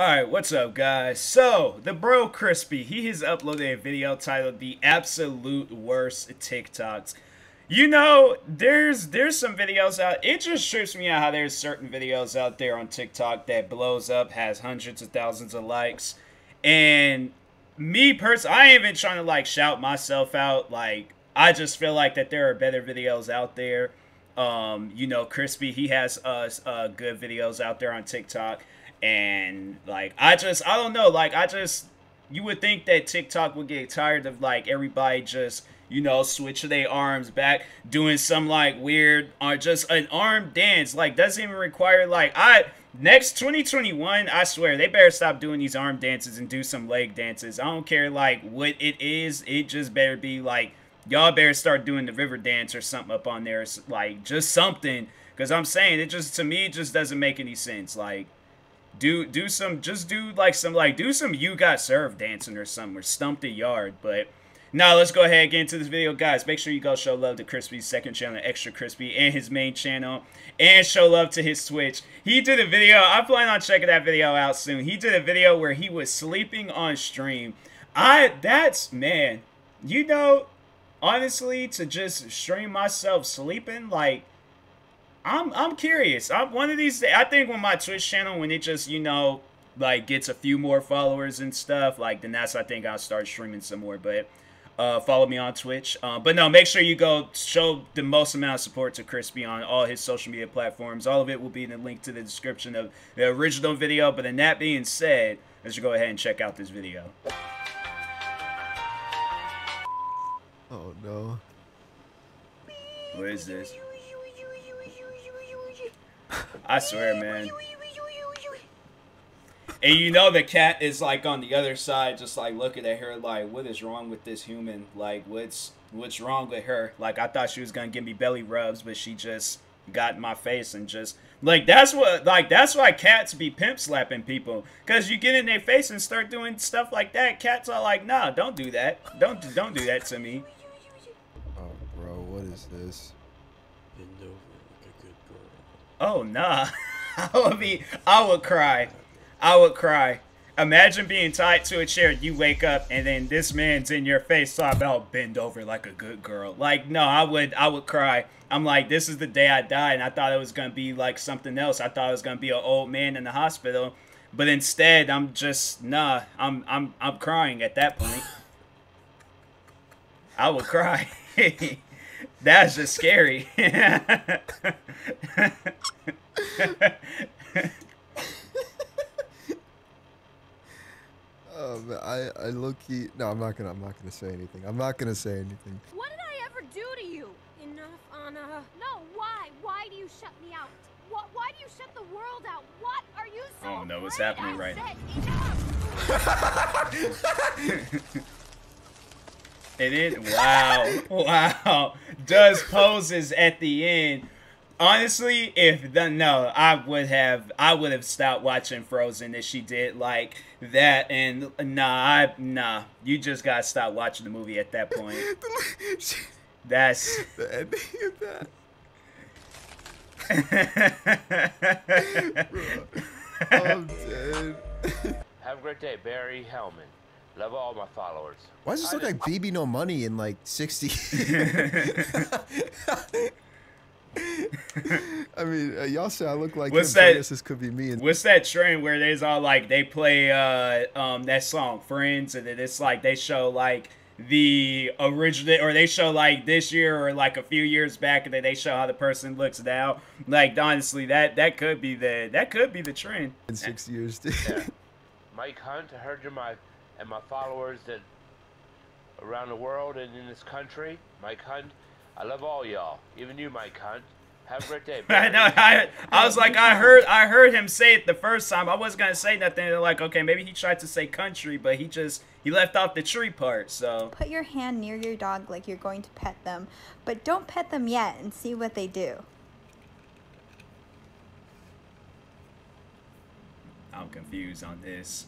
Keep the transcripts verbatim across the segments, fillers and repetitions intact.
Alright, what's up guys? So, the bro Crispy, he has uploaded a video titled The Absolute Worst TikToks. You know, there's there's some videos out, it just trips me out how there's certain videos out there on TikTok that blows up, has hundreds of thousands of likes. And me personally, I ain't even trying to like shout myself out, like, I just feel like that there are better videos out there. Um, you know, Crispy, he has uh, uh, good videos out there on TikTok. And, like, I just, I don't know, like, I just, you would think that TikTok would get tired of, like, everybody just, you know, switching their arms back, doing some, like, weird, or just an arm dance, like, doesn't even require, like, I, next twenty twenty-one, I swear, they better stop doing these arm dances and do some leg dances. I don't care, like, what it is, it just better be, like, y'all better start doing the river dance or something up on there, like, just something, because I'm saying, it just, to me, it just doesn't make any sense, like, Do do some just do like some like do some you got served dancing or something or stump the yard. But now let's go ahead and get into this video, guys. Make sure you go show love to Crispy's second channel, Extra Crispy, and his main channel, and show love to his Twitch. He did a video. I plan on checking that video out soon. He did a video where he was sleeping on stream. I that's man, you know, honestly, to just stream myself sleeping like. I'm, I'm curious. I'm one of these I think when my Twitch channel, when it just, you know, like gets a few more followers and stuff, like then that's, I think I'll start streaming some more, but uh, follow me on Twitch. Uh, but no, make sure you go show the most amount of support to Crispy on all his social media platforms. All of it will be in the link to the description of the original video. But in that being said, let's go ahead and check out this video. Oh no. What is this? I swear, man. And you know the cat is like on the other side, just like looking at her like, what is wrong with this human? Like, what's what's wrong with her? Like, I thought she was gonna give me belly rubs, but she just got in my face and just like that's what like that's why cats be pimp slapping people, cause you get in their face and start doing stuff like that. Cats are like, nah, don't do that. Don't don't do that to me. Oh, bro, what is this? Oh, nah. I would be, I would cry. I would cry. Imagine being tied to a chair, you wake up, and then this man's in your face, so I'll bend over like a good girl. Like, no, I would, I would cry. I'm like, this is the day I die, and I thought it was going to be like something else. I thought it was going to be an old man in the hospital, but instead, I'm just, nah, I'm, I'm, I'm crying at that point. I would cry. That's just scary. Oh man, I I low key. No, I'm not gonna. I'm not gonna say anything. I'm not gonna say anything. What did I ever do to you? Enough, Anna. No, why? Why do you shut me out? What? Why do you shut the world out? What are you so? I don't know what's happening right now. It is. Wow. Wow. Does poses at the end. Honestly, if the no, I would have I would have stopped watching Frozen if she did like that, and nah, I, nah, you just gotta stop watching the movie at that point. That's the ending of that. Bro, I'm dead. Have a great day, Barry Helman. Love all my followers. Why does this I look like B B No Money in like sixty? I mean, uh, y'all say I look like what's him, that? So yes, this could be me. And what's that trend where there's all like they play uh, um, that song Friends, and then it's like they show like the original, or they show like this year or like a few years back, and then they show how the person looks now. Like honestly, that that could be the that could be the trend. In six years, dude. Yeah. Mike Hunt, I heard you're my. And my followers that around the world and in this country, Mike Hunt, I love all y'all, even you, Mike Hunt. Have a great day. I know. I, I was like, I heard, I heard him say it the first time. I wasn't gonna say nothing. They're like, okay, maybe he tried to say country, but he just he left off the tree part. So put your hand near your dog like you're going to pet them, but don't pet them yet and see what they do. I'm confused on this.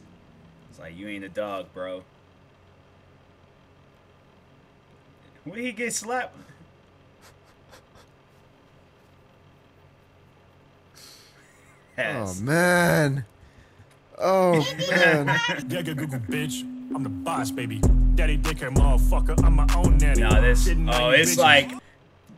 It's like, you ain't a dog, bro. When he get slapped? Oh, man. Oh, man. Yeah, good Google, bitch. I'm the boss, baby. Daddy dickhead, motherfucker. I'm my own nanny. Nah, this. Oh, it's like,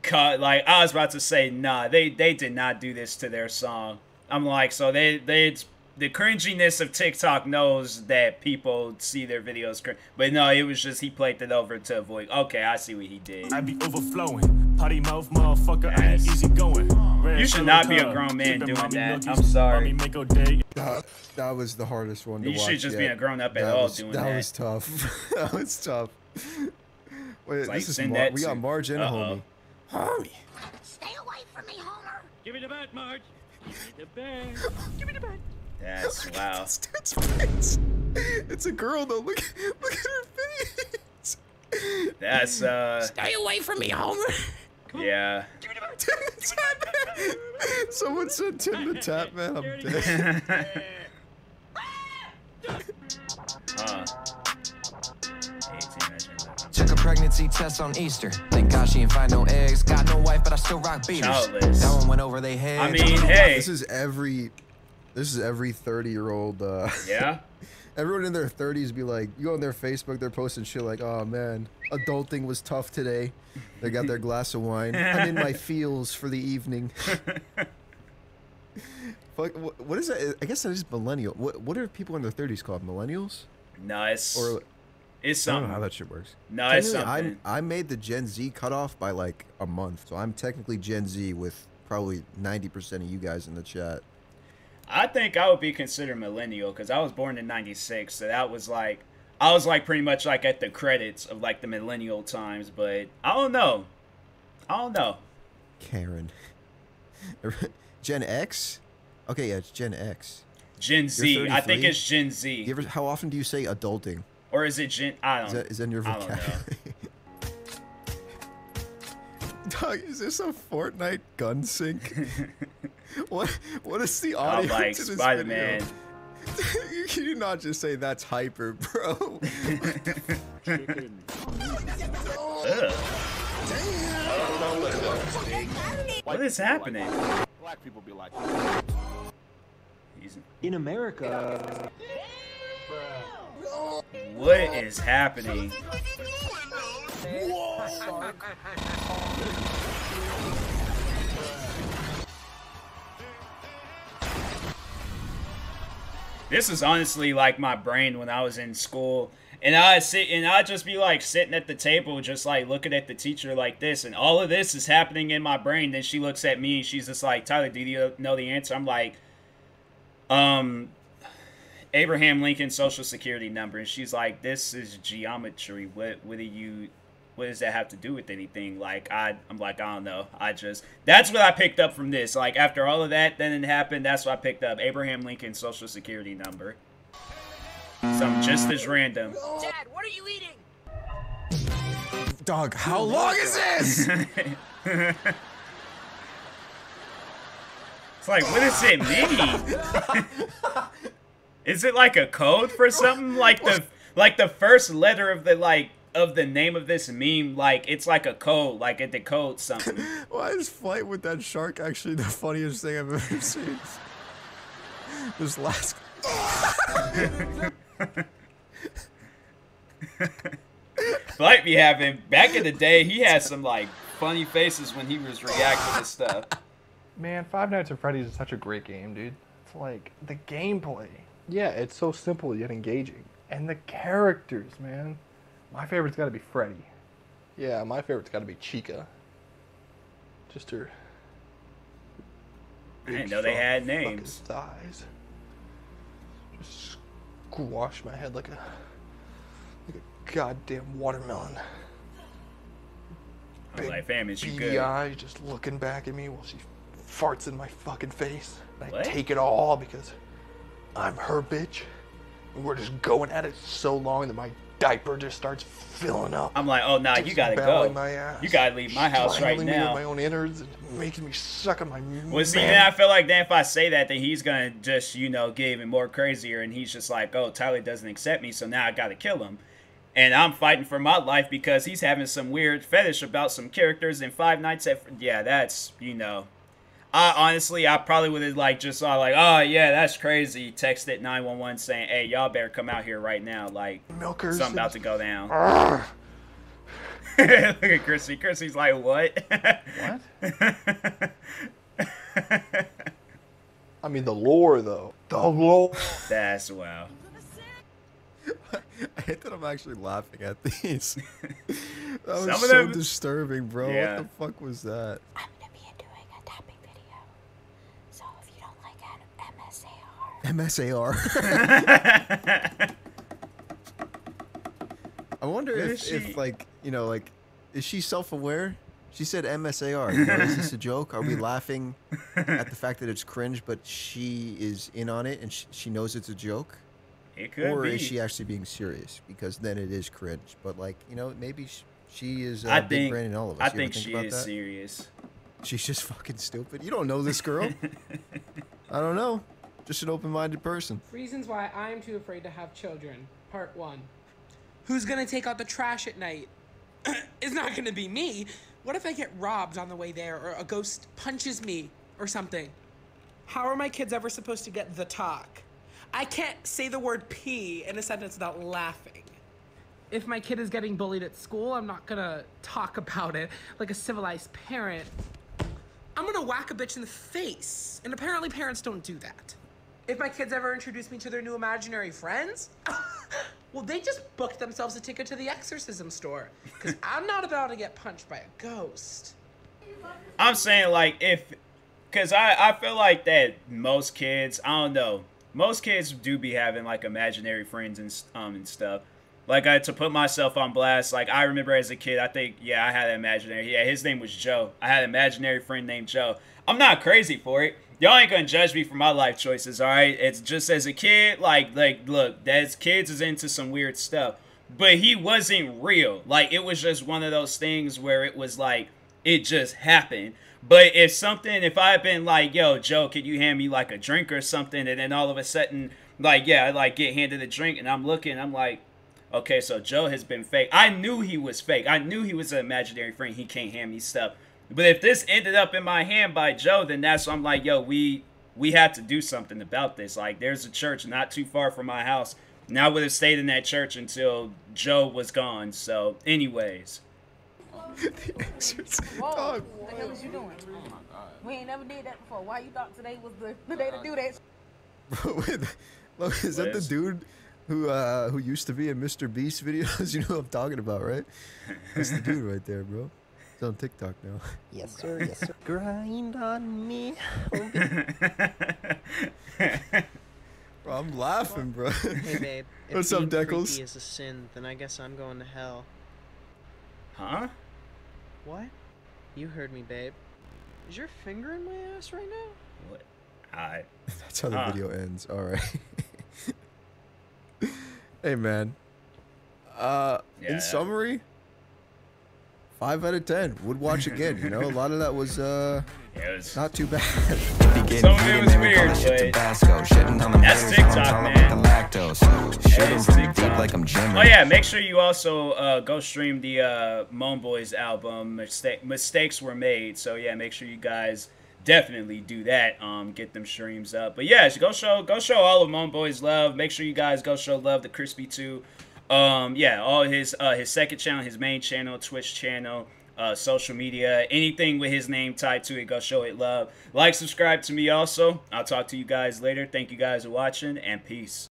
cut. Like I was about to say, nah, they they did not do this to their song. I'm like, so they they it's, the cringiness of TikTok knows that people see their videos cringe. But no, it was just he played it over to avoid. Okay, I see what he did. I be overflowing, potty mouth, motherfucker. I ain't easy going. You should not be a grown man doing that. I'm sorry. That, that was the hardest one to watch. You should just be a grown up at all doing that. That was tough. That was tough. Wait, this is Mar- we got Marge and Homie. Homie. Stay away from me, Homer. Give me the bat, Marge. Give me the bat. Give me the bat. That's wow. It's a girl though. Look, look at her face. That's uh. Stay away from me, Homer. Yeah. Tim the Tap Man. Someone said Tim the Tap Man. I'm dead. Huh. Took a pregnancy test on Easter. Thank God she didn't find no eggs. Got no wife, but I still rock beaters. Childless. That one went over their head. I mean, hey. This is every. This is every thirty-year-old. Uh, yeah. Everyone in their thirties be like, you go on their Facebook, they're posting shit like, "Oh man, adulting was tough today." They got their glass of wine. I'm in my feels for the evening. Fuck. What, what is that? I guess that is millennial. What What are people in their thirties called? Millennials? No, it's or it's something. I don't know how that shit works. No, it's something. I I made the Gen Z cutoff by like a month, so I'm technically Gen Z with probably ninety percent of you guys in the chat. I think I would be considered millennial because I was born in ninety-six, so that was like, I was like pretty much like at the credits of like the millennial times, but I don't know. I don't know. Karen. Gen X? Okay, yeah, it's Gen X. Gen Z. I think it's Gen Z. You ever, how often do you say adulting? Or is it Gen, I don't know. Is, is that in your vocabulary? Dog, is this a Fortnite gun sync? What what is the audio oh, like, to this Spider-Man. Video? You can not just say that's hyper, bro. Chicken. What is happening? Black people be like in America. What is happening? Whoa. This is honestly like my brain when I was in school, and I sit and I just be like sitting at the table, just like looking at the teacher like this, and all of this is happening in my brain. Then she looks at me and she's just like, "Tyler, do you know the answer?" I'm like, um. Abraham Lincoln's social security number, and she's like, "This is geometry. What what do you what does that have to do with anything?" Like I I'm like, I don't know. I just that's what I picked up from this. Like after all of that then it happened, that's what I picked up. Abraham Lincoln's social security number. Something just as random. Dad, what are you eating? Dog, how long is this? It's like, what does it mean? Is it like a code for something? Like the like the first letter of the like of the name of this meme, like it's like a code, like it decodes something. Why is Flight with that shark actually the funniest thing I've ever seen? This last Flight be having back in the day he had some like funny faces when he was reacting to stuff. Man, Five Nights at Freddy's is such a great game, dude. It's like the gameplay. Yeah, it's so simple yet engaging. And the characters, man. My favorite's gotta be Freddy. Yeah, my favorite's gotta be Chica. Just her. I didn't know they had names. Thighs. Just squash my head like a like a goddamn watermelon. Big like, fam, is she good? Eyes just looking back at me while she farts in my fucking face. And what? I take it all because I'm her bitch, and we're just going at it so long that my diaper just starts filling up. I'm like, oh nah, you gotta go. My ass, you gotta leave my house right now. Me with my own innards and making me suck on my. Well, see, now I feel like then if I say that, then he's gonna just you know get even more crazier, and he's just like, oh, Tyler doesn't accept me, so now I gotta kill him, and I'm fighting for my life because he's having some weird fetish about some characters in Five Nights at. Yeah, that's you know. I honestly, I probably would have like just saw like, oh yeah, that's crazy. Texted nine one one saying, hey, y'all better come out here right now. Like, Milkers something about to go down. Look at Chrissy. Chrissy's like, what? What? I mean, the lore though. The lore. That's wow. I hate that I'm actually laughing at these. That was Some so disturbing, bro. Yeah. What the fuck was that? I'm gonna be doing a tapping video, so if you don't like M S A R. M S A R. I wonder if, she... if, like, you know, like, is she self-aware? She said M S A R. You know, is this a joke? Are we laughing at the fact that it's cringe, but she is in on it and she, she knows it's a joke? It could or be. Is she actually being serious? Because then it is cringe. But, like, you know, maybe she, she is uh, big brain in all of us. I think, think she about is that? serious. She's just fucking stupid. You don't know this girl. I don't know. Just an open-minded person. Reasons why I'm too afraid to have children. Part one. Who's going to take out the trash at night? It's not going to be me. What if I get robbed on the way there or a ghost punches me or something? How are my kids ever supposed to get the talk? I can't say the word pee in a sentence without laughing. If my kid is getting bullied at school, I'm not gonna talk about it like a civilized parent. I'm gonna whack a bitch in the face, and apparently parents don't do that. If my kids ever introduce me to their new imaginary friends, well, they just booked themselves a ticket to the exorcism store, because I'm not about to get punched by a ghost. I'm saying, like, if, because I, I feel like that most kids, I don't know, most kids do be having, like, imaginary friends and um and stuff. Like, I, to put myself on blast, like, I remember as a kid, I think, yeah, I had an imaginary. Yeah, his name was Joe. I had an imaginary friend named Joe. I'm not crazy for it. Y'all ain't gonna judge me for my life choices, all right? It's just as a kid, like, like look, that's, kids is into some weird stuff. But he wasn't real. Like, it was just one of those things where it was, like, it just happened. But if something, if I had been like, yo, Joe, could you hand me, like, a drink or something? And then all of a sudden, like, yeah, I, like, get handed a drink. And I'm looking, I'm like, okay, so Joe has been fake. I knew he was fake. I knew he was an imaginary friend. He can't hand me stuff. But if this ended up in my hand by Joe, then that's when I'm like, yo, we we had to do something about this. Like, there's a church not too far from my house. And I would have stayed in that church until Joe was gone. So, anyways. Whoa, what the hell was you doing? Oh my God. We ain't never did that before. Why you thought today was the, the day to do that? Bro, look, is that the dude who uh, who used to be in Mister Beast videos? You know what I'm talking about, right? That's the dude right there, bro. He's on TikTok now. Yes, sir. Yes, sir. Grind on me. Bro, I'm laughing, bro. Hey, babe. If What's up, Deckles? Freaky is a sin, then I guess I'm going to hell. Huh? What? You heard me, babe. Is your finger in my ass right now? What? I. That's how the uh. video ends. All right. Hey, man. Uh, yeah. In summary, five out of ten. Would watch again. You know, a lot of that was uh, yeah, it was... not too bad. Some of it was weird, but that's TikTok, man. Oh yeah, make sure you also uh, go stream the uh, Moan Boys album. Mistake mistakes were made, so yeah, make sure you guys definitely do that. Um, get them streams up. But yeah, go show go show all of Moan Boys love. Make sure you guys go show love to Crispy too. Um, yeah, all his uh, his second channel, his main channel, Twitch channel, uh, social media, anything with his name tied to it, go show it love. Like, subscribe to me also. I'll talk to you guys later. Thank you guys for watching, and peace.